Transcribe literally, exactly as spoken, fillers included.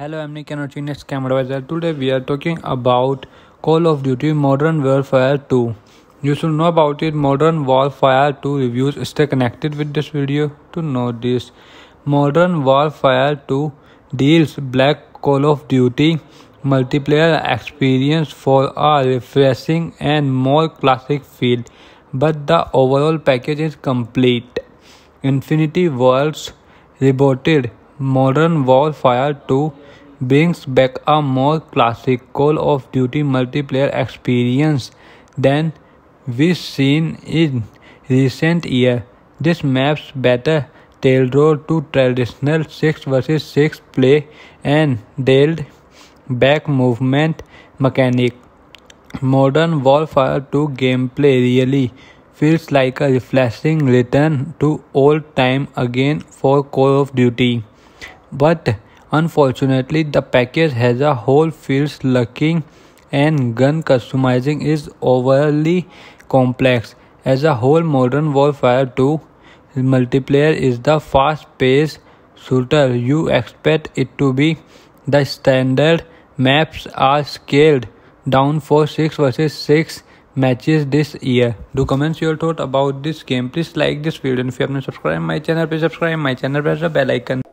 Hello, I'm Nikanor Chinnas camera advisor. Today we are talking about Call of Duty Modern Warfare two. You should know about it. Modern Warfare two reviews. Stay connected with this video to know this. Modern Warfare two deals black Call of Duty multiplayer experience for a refreshing and more classic feel, but the overall package is complete. Infinity Ward's rebooted Modern Warfare two brings back a more classic Call of Duty multiplayer experience than we've seen in recent years. This maps better tailor to traditional six versus six play and dialed back movement mechanic. Modern Warfare two gameplay really feels like a refreshing return to old time again for Call of Duty. But unfortunately, the package as a whole feels lacking and gun customizing is overly complex. As a whole, Modern Warfare two multiplayer is the fast-paced shooter you expect it to be. The standard maps are scaled down for six versus six matches this year. Do comment your thought about this game. Please like this video, and if you haven't subscribed my channel, please subscribe my channel, press the bell icon.